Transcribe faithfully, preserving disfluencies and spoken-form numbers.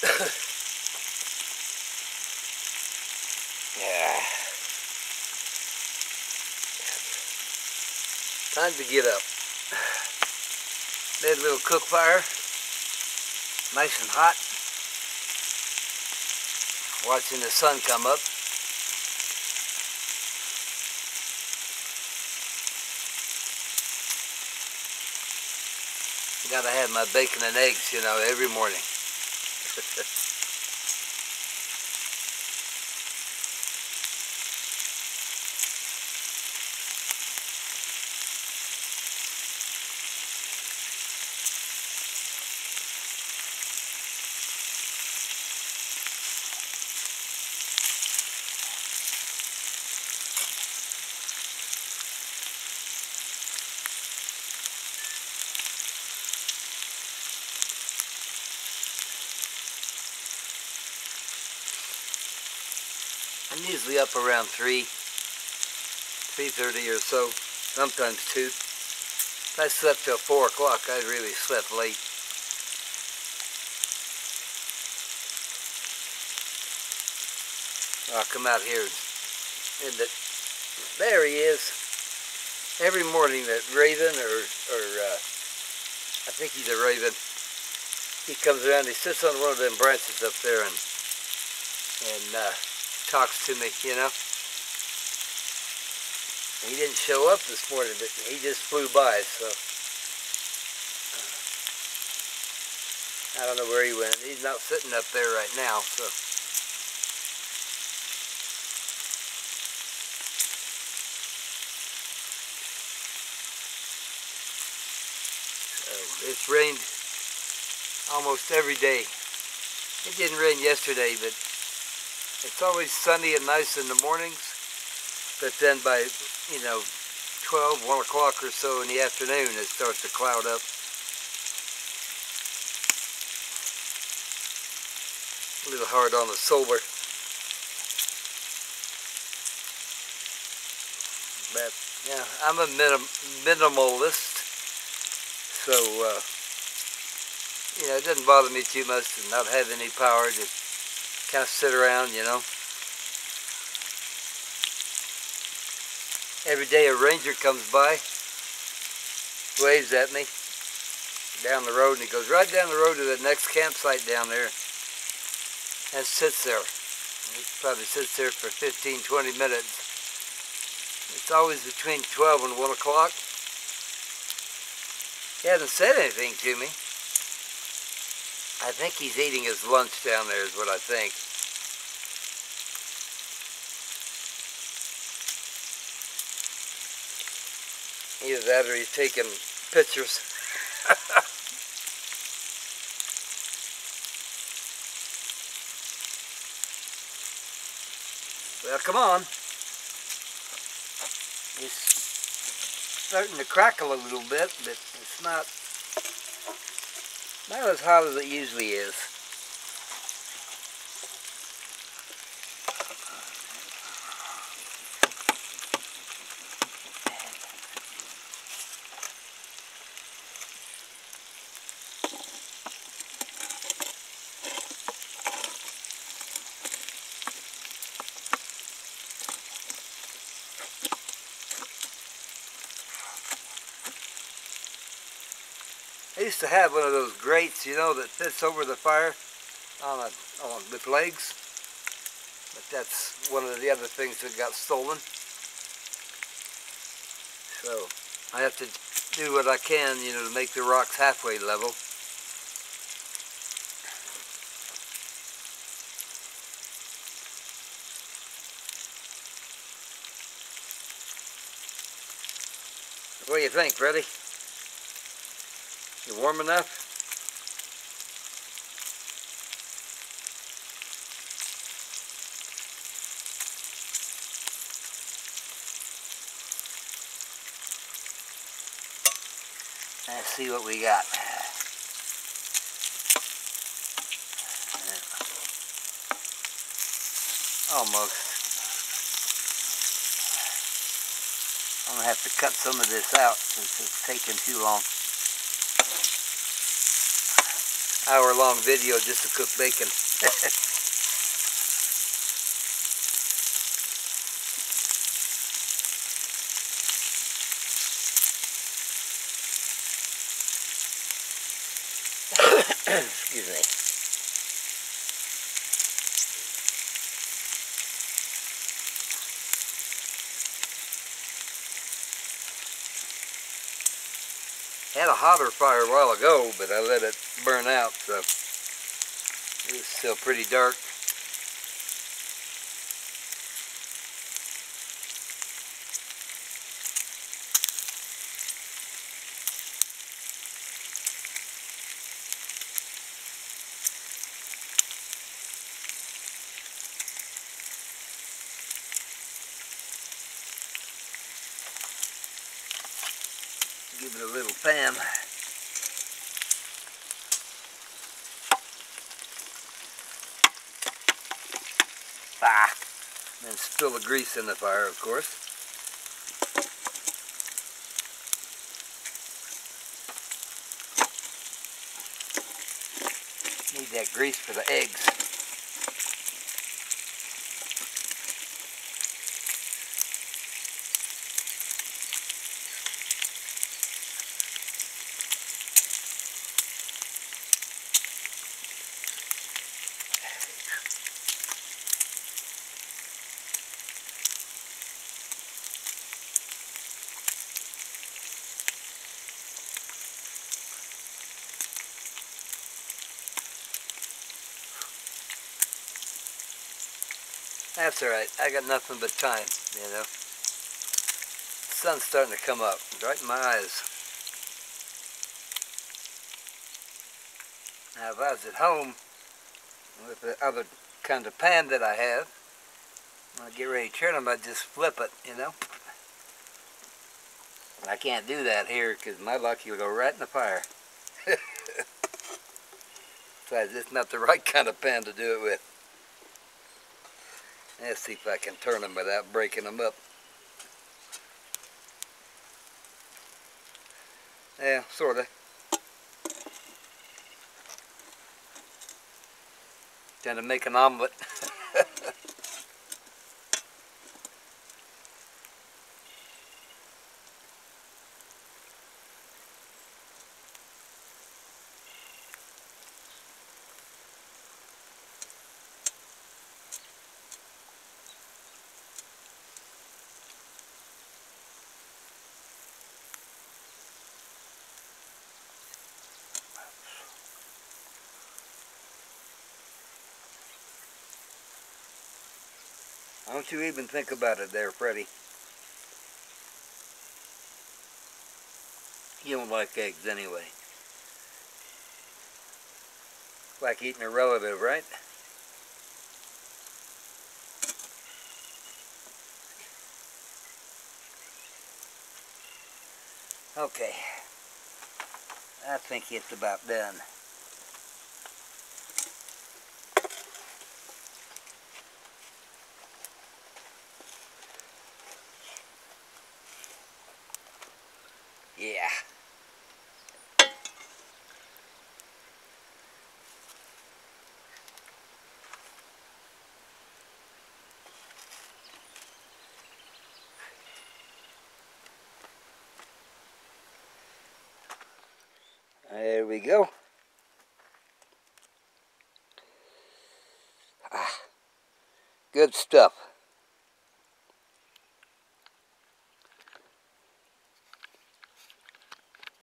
Yeah. Time to get up. That little cook fire, nice and hot. Watching the sun come up. Gotta have my bacon and eggs, you know, every morning. I'm usually up around three, three thirty or so, sometimes two. If I slept till four o'clock, I really slept late. I'll come out here and end it. There he is. Every morning that raven, or, or uh, I think he's a raven, he comes around, he sits on one of them branches up there and, and uh, talks to me, you know. He didn't show up this morning, but he just flew by, so uh, I don't know where he went. He's not sitting up there right now, so uh, it's rained almost every day. It didn't rain yesterday, but it's always sunny and nice in the mornings, but then by, you know, twelve, one o'clock or so in the afternoon, it starts to cloud up. A little hard on the solar. But, yeah, I'm a minim minimalist, so, uh, you know, it doesn't bother me too much to not have any power, just kind of sit around, you know. Every day a ranger comes by, waves at me down the road, and he goes right down the road to the next campsite down there and sits there. He probably sits there for fifteen, twenty minutes. It's always between twelve and one o'clock. He hasn't said anything to me. I think he's eating his lunch down there is what I think. Either that or he's taking pictures. Well, come on. It's starting to crackle a little bit, but it's not... not as hot as it usually is. I used to have one of those grates, you know, that fits over the fire on a, on, with legs. But that's one of the other things that got stolen. So I have to do what I can, you know, to make the rocks halfway level. What do you think, Freddie? You warm enough? Let's see what we got. Almost. I'm gonna have to cut some of this out since it's taking too long. hour long video just to cook bacon. Excuse me. Had a hotter fire a while ago, but I let it burn out, so it's still pretty dark. Give it a little pan. Ah, and spill the grease in the fire, of course. Need that grease for the eggs. That's all right. I got nothing but time, you know. The sun's starting to come up right in my eyes. Now, if I was at home with the other kind of pan that I have, when I get ready to turn them, I just flip it, you know. I can't do that here because my lucky will go right in the fire. Besides, it's not the right kind of pan to do it with. Let's see if I can turn them without breaking them up. Yeah, sort of. Trying to make an omelet. Don't you even think about it there, Freddie. You don't like eggs anyway. Like eating a relative, right? Okay. I think it's about done. Yeah. There we go. Ah, good stuff.